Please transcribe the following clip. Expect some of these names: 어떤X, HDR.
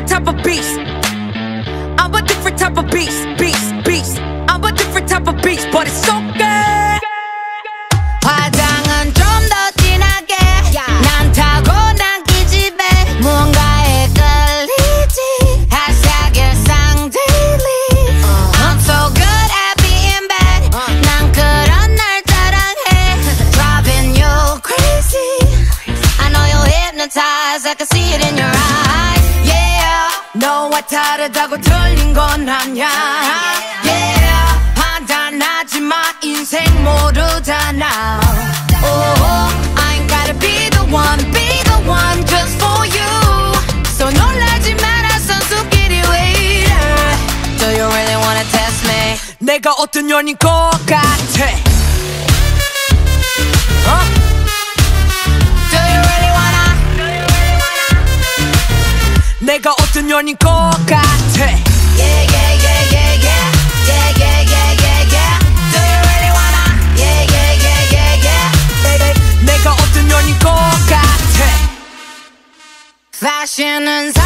different type of beast. I'm a different type of beast, beast, beast. I'm a different type of beast, but it's so good. 화장은 좀 더 진하게. 난 타고난 기집애. 뭔가에 끌리지. 하얗게 쌍들리. I'm so good at being bad. 난 그런 날 사랑해. Driving you crazy. I know you're hypnotized. I can see it in your eyes. 너와 다르다고 틀린 건 아냐. Yeah, 판단하지 마. 인생 모르잖아. Oh, I ain't gotta be the one, be the one just for you. So 놀라지 마라 선수끼리 waiter. Do you really wanna test me? 내가 어떤 연인 것 같아. 내가 어떤 연인 것 같아. Yeah, yeah, yeah, yeah, yeah. Yeah, yeah, yeah, yeah, yeah. Do you really wanna? Yeah, yeah, yeah, yeah, yeah. Baby, 내가 어떤 연인 것 같아. Fashion은